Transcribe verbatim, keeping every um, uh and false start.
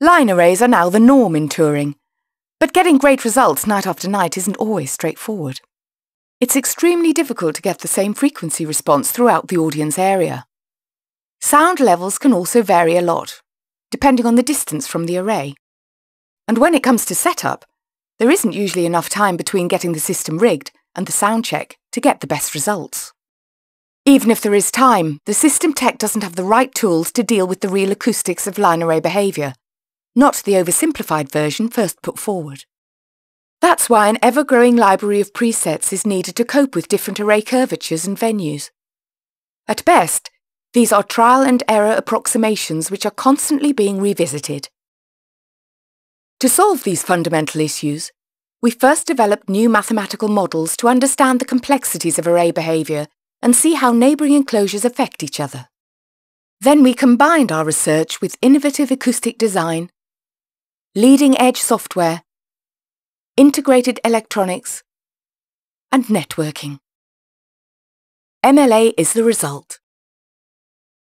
Line arrays are now the norm in Turing, but getting great results night after night isn't always straightforward. It's extremely difficult to get the same frequency response throughout the audience area. Sound levels can also vary a lot, depending on the distance from the array. And when it comes to setup, there isn't usually enough time between getting the system rigged and the sound check to get the best results. Even if there is time, the system tech doesn't have the right tools to deal with the real acoustics of line array behaviour, not the oversimplified version first put forward. That's why an ever-growing library of presets is needed to cope with different array curvatures and venues. At best, these are trial and error approximations which are constantly being revisited. To solve these fundamental issues, we first developed new mathematical models to understand the complexities of array behaviour and see how neighbouring enclosures affect each other. Then we combined our research with innovative acoustic design, leading-edge software, integrated electronics, and networking. M L A is the result.